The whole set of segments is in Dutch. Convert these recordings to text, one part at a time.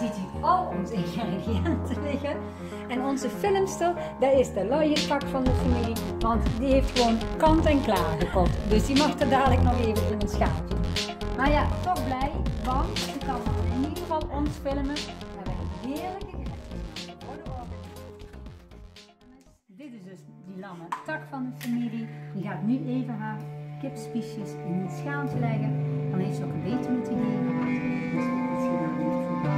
ziet u al onze ingrediënten liggen. En onze filmstel, dat is de luie tak van de familie, want die heeft gewoon kant en klaar gekocht. Dus die mag er dadelijk nog even in een schaaltje. Maar ja, toch blij, want ze kan in ieder geval ons filmen. En wij hebben heerlijke gerechten voor de oorlog. Dit is dus die lange tak van de familie. Die gaat nu even haar kipspiesjes in het schaaltje leggen. Dan heeft ze ook een beetje moeten geven. Dus dat is helemaal niet goed.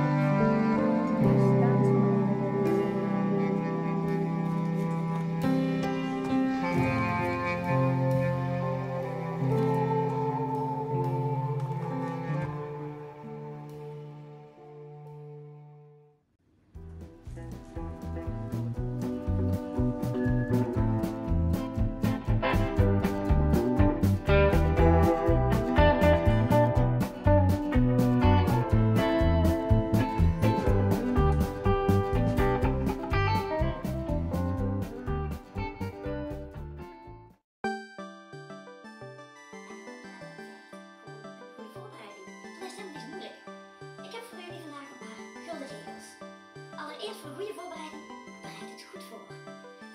Voor een goede voorbereiding bereid het goed voor.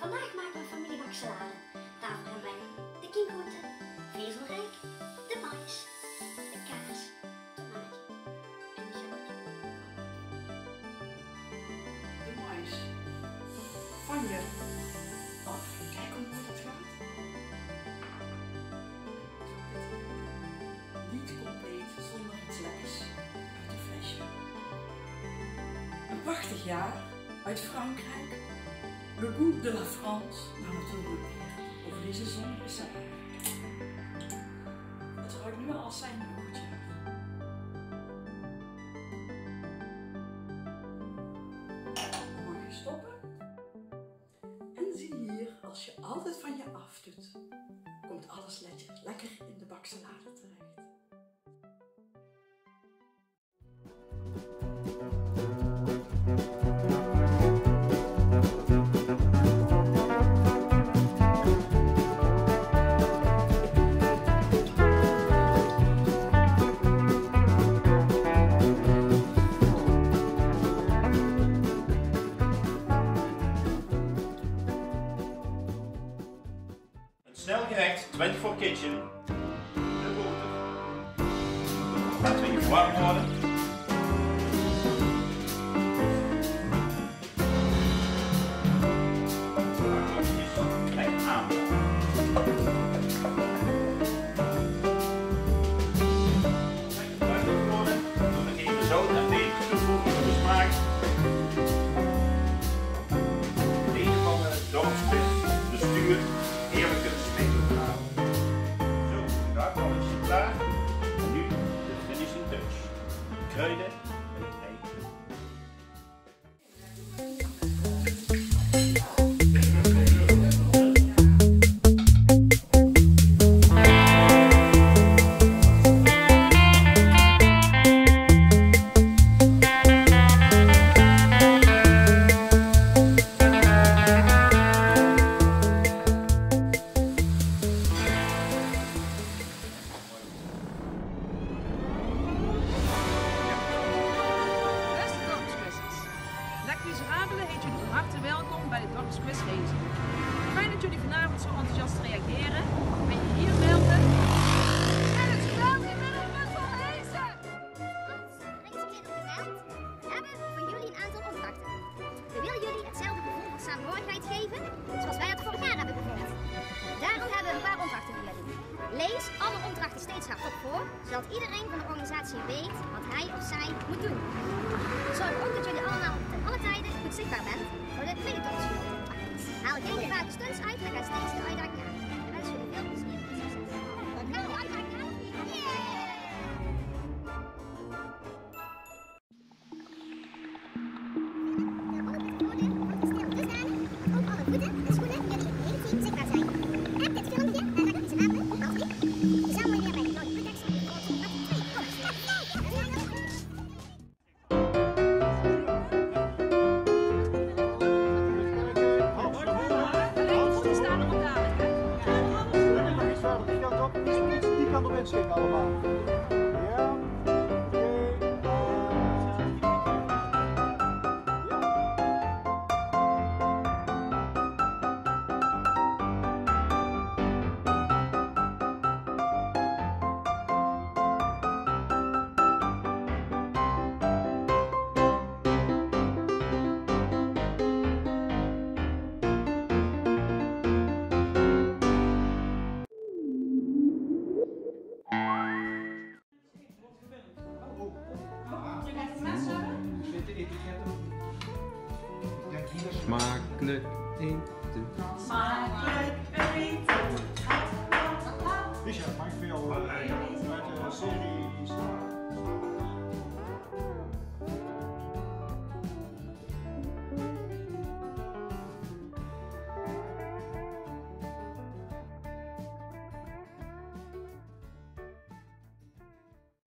Vandaag maken we een familiebaksalade. Daarvoor hebben wij de kinkhoorten, vezelrijk, de mais, de kaas, tomaatje en de champagne. De mais van je af. Kijk hoe mooi dat gaat. Niet compleet zonder iets lekkers uit een flesje. Een prachtig jaar. Uit Frankrijk, le goût de la France, maar natuurlijk over deze zon is het. Het ruikt nu als zijn broodje. Dan mag je stoppen. En zie hier, als je altijd van je af doet, komt alles lekker in de baksalade terecht. Snel gerecht, 24 Kitchen. De boter. Laten we even warm worden. Lekker aan. Lekker bruinig worden. Dan even zout en peper toevoegen voor de smaak. Deze van de dorpsspits, de stuur. Heerlijke smeerbladen. Zo, daar kwam het je klaar. En nu de finishing touch. Kruiden en het ei. Fijn dat jullie vanavond zo enthousiast reageren. Ben je hier melden? En het speeltje met een puzzel lezen! Ons Rijkskinderen hebben voor jullie een aantal opdrachten. We willen jullie hetzelfde gevoel van saamhorigheid geven, zoals wij het vorig jaar hebben gevoeld. Daarom hebben we een paar opdrachten voor jullie. Lees alle opdrachten steeds hardop voor, zodat iedereen van de organisatie weet wat hij of zij moet doen. Zorg ook dat jullie allemaal ten alle tijden goed zichtbaar bent voor de tweede. Haal geen gevaarlijke stunts uit, maar ga steeds de uitdaging aan. We wensen jullie veel plezier en succes. Dan gaan we de uitdaging aan. Yeah! De ogen worden gesteld dusdanig dat ook alle voeten en schoenen jullie het hele team zichtbaar zijn. Maak dit filmpje en raak het zijn wapen, als niet. Samen weer bij de Noord Protection en de Noord Protection. Allemaal. Ja. Smakelijk eten. Smakelijk eten. Richard, maak voor jou een serie.